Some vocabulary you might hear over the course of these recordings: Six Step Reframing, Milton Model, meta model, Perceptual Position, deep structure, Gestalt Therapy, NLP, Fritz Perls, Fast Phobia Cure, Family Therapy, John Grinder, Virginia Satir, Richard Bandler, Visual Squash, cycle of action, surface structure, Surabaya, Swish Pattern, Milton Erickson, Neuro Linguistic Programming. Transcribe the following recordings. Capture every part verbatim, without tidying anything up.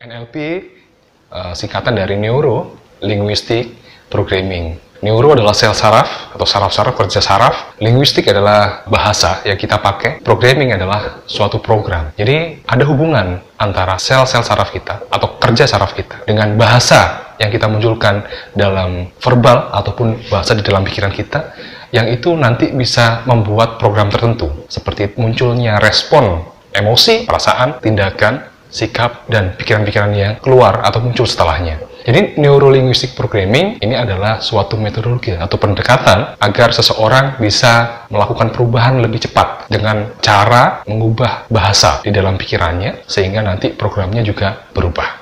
N L P uh, singkatan dari Neuro Linguistic Programming. Neuro adalah sel saraf atau saraf-saraf, kerja saraf. Linguistik adalah bahasa yang kita pakai. Programming adalah suatu program. Jadi ada hubungan antara sel-sel saraf kita atau kerja saraf kita dengan bahasa yang kita munculkan dalam verbal ataupun bahasa di dalam pikiran kita, yang itu nanti bisa membuat program tertentu seperti munculnya respon emosi, perasaan, tindakan, sikap, dan pikiran-pikiran yang keluar atau muncul setelahnya. Jadi, Neuro Linguistic Programming ini adalah suatu metodologi atau pendekatan agar seseorang bisa melakukan perubahan lebih cepat dengan cara mengubah bahasa di dalam pikirannya, sehingga nanti programnya juga berubah.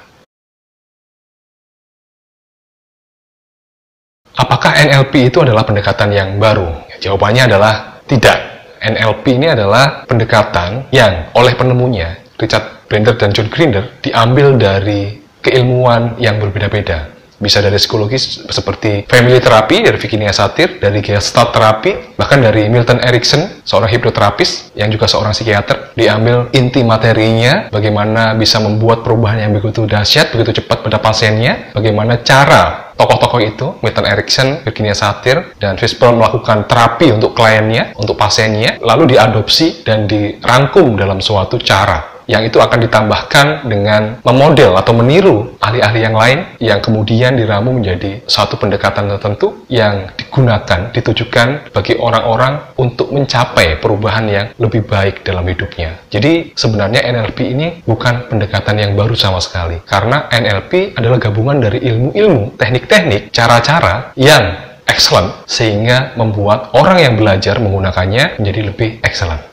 Apakah N L P itu adalah pendekatan yang baru? Jawabannya adalah tidak. N L P ini adalah pendekatan yang oleh penemunya, Richard Bandler dan John Grinder, diambil dari keilmuan yang berbeda-beda. Bisa dari psikologi seperti Family Therapy dari Virginia Satir, dari Gestalt Therapy, bahkan dari Milton Erickson, seorang hipnoterapis yang juga seorang psikiater. Diambil inti materinya, bagaimana bisa membuat perubahan yang begitu dahsyat, begitu cepat pada pasiennya, bagaimana cara tokoh-tokoh itu, Milton Erickson, Virginia Satir, dan Fritz Perls melakukan terapi untuk kliennya, untuk pasiennya, lalu diadopsi dan dirangkum dalam suatu cara, yang itu akan ditambahkan dengan memodel atau meniru ahli-ahli yang lain, yang kemudian diramu menjadi satu pendekatan tertentu yang digunakan, ditujukan bagi orang-orang untuk mencapai perubahan yang lebih baik dalam hidupnya. Jadi sebenarnya N L P ini bukan pendekatan yang baru sama sekali, karena N L P adalah gabungan dari ilmu-ilmu, teknik-teknik, cara-cara yang excellent, sehingga membuat orang yang belajar menggunakannya menjadi lebih excellent.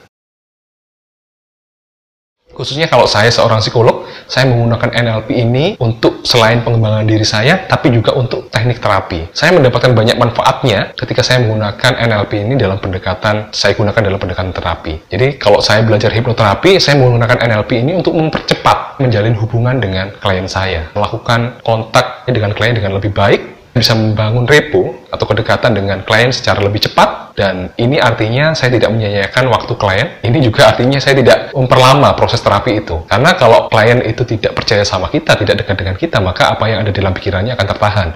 Khususnya kalau saya seorang psikolog, saya menggunakan N L P ini untuk selain pengembangan diri saya, tapi juga untuk teknik terapi. Saya mendapatkan banyak manfaatnya ketika saya menggunakan N L P ini dalam pendekatan, saya gunakan dalam pendekatan terapi. Jadi kalau saya belajar hipnoterapi, saya menggunakan N L P ini untuk mempercepat menjalin hubungan dengan klien saya. Melakukan kontak dengan klien dengan lebih baik, bisa membangun repo atau kedekatan dengan klien secara lebih cepat, dan ini artinya saya tidak menyia-nyiakan waktu klien. Ini juga artinya saya tidak memperlama proses terapi itu. Karena kalau klien itu tidak percaya sama kita, tidak dekat dengan kita, maka apa yang ada dalam pikirannya akan tertahan.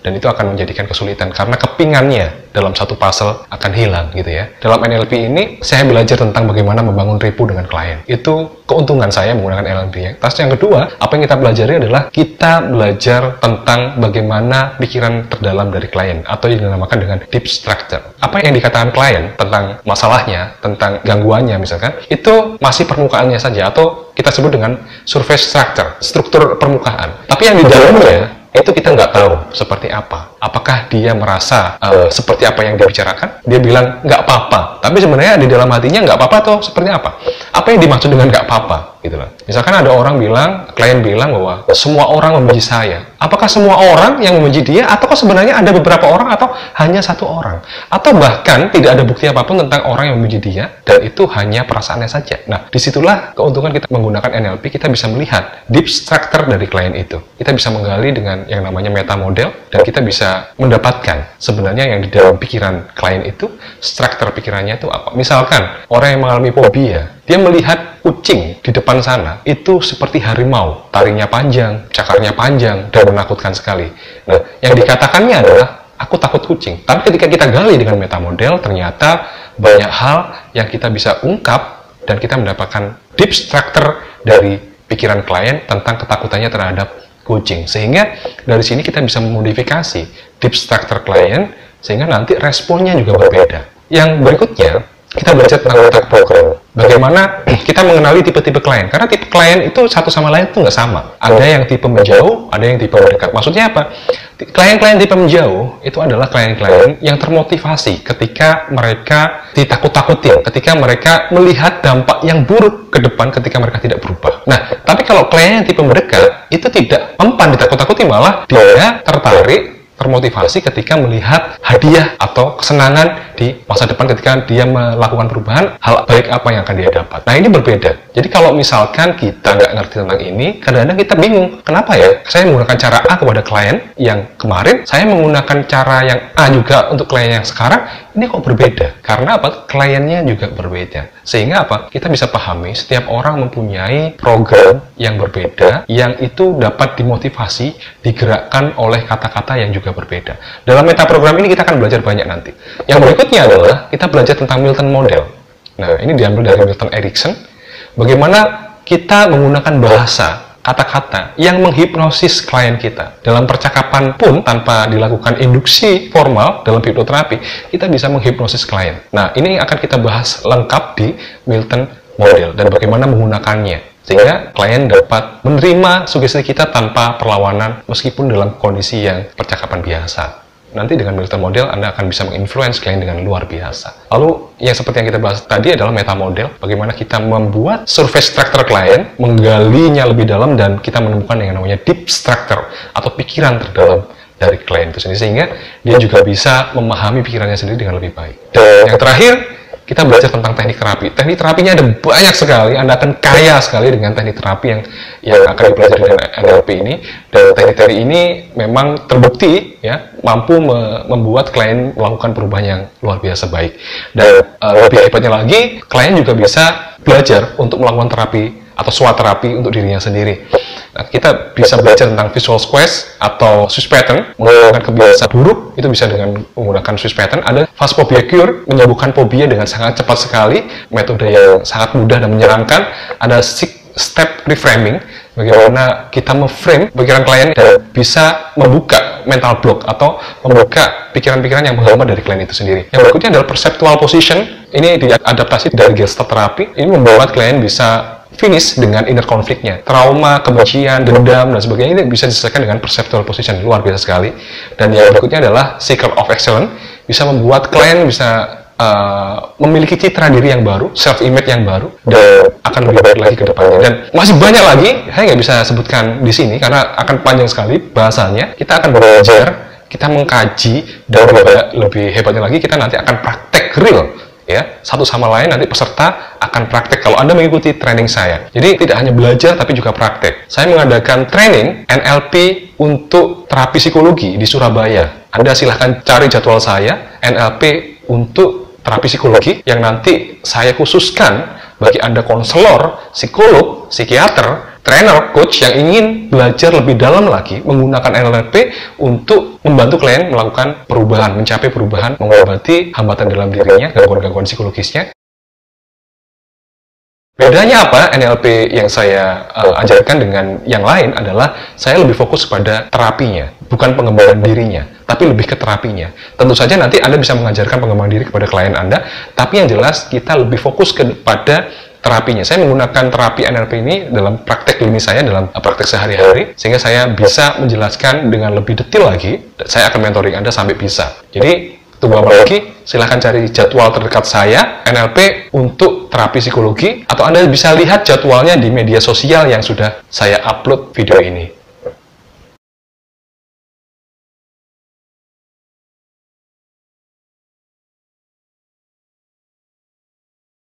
Dan itu akan menjadikan kesulitan, karena kepingannya dalam satu puzzle akan hilang gitu ya. Dalam N L P ini, saya belajar tentang bagaimana membangun repo dengan klien. Itu keuntungan saya menggunakan N L P ya. Terus yang kedua, apa yang kita pelajari adalah kita belajar tentang bagaimana pikiran terdalam dari klien, atau yang dinamakan dengan deep structure. Apa yang dikatakan klien tentang masalahnya, tentang gangguannya misalkan, itu masih permukaannya saja, atau kita sebut dengan surface structure, struktur permukaan. Tapi yang di dalamnya itu kita nggak tahu seperti apa. Apakah dia merasa uh, seperti apa yang dia bicarakan? Dia bilang nggak apa-apa, tapi sebenarnya di dalam hatinya nggak apa-apa atau seperti apa? Apa yang dimaksud dengan nggak apa-apa? Gitu lah. Misalkan ada orang bilang, klien bilang bahwa semua orang membenci saya. Apakah semua orang yang membenci dia? Ataukah sebenarnya ada beberapa orang atau hanya satu orang? Atau bahkan tidak ada bukti apapun tentang orang yang membenci dia, dan itu hanya perasaannya saja. Nah, disitulah keuntungan kita menggunakan N L P, kita bisa melihat deep structure dari klien itu. Kita bisa menggali dengan yang namanya meta model, dan kita bisa mendapatkan sebenarnya yang di dalam pikiran klien itu, struktur pikirannya itu apa. Misalkan orang yang mengalami fobia, dia melihat kucing di depan sana itu seperti harimau, taringnya panjang, cakarnya panjang, dan menakutkan sekali. Nah, yang dikatakannya adalah aku takut kucing, tapi ketika kita gali dengan meta model, ternyata banyak hal yang kita bisa ungkap, dan kita mendapatkan deep structure dari pikiran klien tentang ketakutannya terhadap kucing. Sehingga dari sini kita bisa memodifikasi deep structure klien, sehingga nanti responnya juga berbeda. Yang berikutnya, kita belajar tentang otak program. Bagaimana kita mengenali tipe-tipe klien, karena tipe klien itu satu sama lain itu nggak sama. Ada yang tipe menjauh, ada yang tipe mendekat. Maksudnya apa? Klien-klien tipe menjauh itu adalah klien-klien yang termotivasi ketika mereka ditakut-takutin, ketika mereka melihat dampak yang buruk ke depan ketika mereka tidak berubah. Nah, tapi kalau klien yang tipe mendekat itu tidak mempan ditakut-takuti, malah dia tertarik, termotivasi ketika melihat hadiah atau kesenangan di masa depan ketika dia melakukan perubahan, hal baik apa yang akan dia dapat. Nah, ini berbeda. Jadi kalau misalkan kita nggak ngerti tentang ini, kadang-kadang kita bingung, kenapa ya saya menggunakan cara A kepada klien yang kemarin, saya menggunakan cara yang A juga untuk klien yang sekarang, ini kok berbeda? Karena apa? Kliennya juga berbeda. Sehingga apa? Kita bisa pahami setiap orang mempunyai program yang berbeda, yang itu dapat dimotivasi, digerakkan oleh kata-kata yang juga berbeda. Dalam metaprogram ini kita akan belajar banyak nanti. Yang berikutnya adalah kita belajar tentang Milton Model. Nah, ini diambil dari Milton Erickson. Bagaimana kita menggunakan bahasa, kata-kata yang menghipnosis klien kita. Dalam percakapan pun, tanpa dilakukan induksi formal dalam hipnoterapi, kita bisa menghipnosis klien. Nah, ini akan kita bahas lengkap di Milton Model dan bagaimana menggunakannya. Sehingga klien dapat menerima sugesti kita tanpa perlawanan, meskipun dalam kondisi yang percakapan biasa. Nanti dengan Milton Model, Anda akan bisa menginfluence klien dengan luar biasa. Lalu, yang seperti yang kita bahas tadi adalah meta model, bagaimana kita membuat surface structure klien, menggalinya lebih dalam, dan kita menemukan yang namanya deep structure, atau pikiran terdalam dari klien itu sendiri, sehingga dia juga bisa memahami pikirannya sendiri dengan lebih baik. Dan yang terakhir, kita belajar tentang teknik terapi. Teknik terapinya ada banyak sekali, Anda akan kaya sekali dengan teknik terapi yang yang akan dipelajari dengan N L P ini. Dan teknik-teknik ini memang terbukti ya, mampu me membuat klien melakukan perubahan yang luar biasa baik. Dan uh, lebih hebatnya lagi, klien juga bisa belajar untuk melakukan terapi atau swaterapi untuk dirinya sendiri. Nah, kita bisa belajar tentang Visual Squash atau Swish Pattern, menggunakan kebiasaan buruk, itu bisa dengan menggunakan Swish Pattern. Ada Fast Phobia Cure, menyembuhkan fobia dengan sangat cepat sekali, metode yang sangat mudah dan menyenangkan. Ada Six Step Reframing, bagaimana kita memframe pikiran klien dan bisa membuka mental block atau membuka pikiran-pikiran yang menghambat dari klien itu sendiri. Yang berikutnya adalah Perceptual Position, ini diadaptasi dari Gestalt Therapy, ini membuat klien bisa finish dengan inner konfliknya, trauma, kebencian, dendam, dan sebagainya. Ini bisa diselesaikan dengan perceptual position, luar biasa sekali. Dan yang berikutnya adalah cycle of action, bisa membuat klien bisa uh, memiliki citra diri yang baru, self image yang baru, dan akan lebih baik lagi ke depannya. Dan masih banyak lagi, saya nggak bisa sebutkan di sini karena akan panjang sekali bahasanya. Kita akan belajar, kita mengkaji, dan lebih hebatnya lagi kita nanti akan praktek real. Ya, satu sama lain nanti peserta akan praktek kalau Anda mengikuti training saya. Jadi tidak hanya belajar tapi juga praktek. Saya mengadakan training N L P untuk terapi psikologi di Surabaya. Anda silahkan cari jadwal saya, N L P untuk terapi psikologi, yang nanti saya khususkan bagi Anda konselor, psikolog, psikiater, trainer, coach yang ingin belajar lebih dalam lagi menggunakan N L P untuk membantu klien melakukan perubahan, mencapai perubahan, mengobati hambatan dalam dirinya, gangguan-gangguan psikologisnya. Bedanya apa N L P yang saya uh, ajarkan dengan yang lain adalah saya lebih fokus pada terapinya, bukan pengembangan dirinya, tapi lebih ke terapinya. Tentu saja nanti Anda bisa mengajarkan pengembangan diri kepada klien Anda, tapi yang jelas kita lebih fokus kepada terapinya. Saya menggunakan terapi N L P ini dalam praktek klinis saya, dalam praktek sehari-hari, sehingga saya bisa menjelaskan dengan lebih detail lagi. Saya akan mentoring Anda sampai bisa. Jadi, tunggu apa lagi? Silahkan cari jadwal terdekat saya, N L P untuk terapi psikologi, atau Anda bisa lihat jadwalnya di media sosial yang sudah saya upload video ini.